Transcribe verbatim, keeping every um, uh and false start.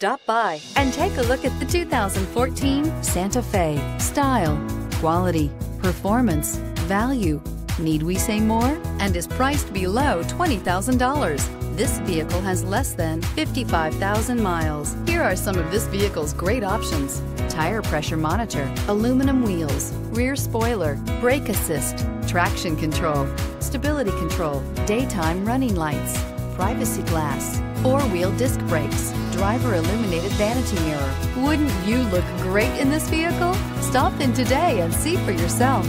Stop by and take a look at the two thousand fourteen Santa Fe. Style, quality, performance, value. Need we say more? And is priced below twenty thousand dollars. This vehicle has less than fifty-five thousand miles. Here are some of this vehicle's great options: tire pressure monitor, aluminum wheels, rear spoiler, brake assist, traction control, stability control, daytime running lights, privacy glass, four-wheel disc brakes, driver illuminated vanity mirror. Wouldn't you look great in this vehicle? Stop in today and see for yourself.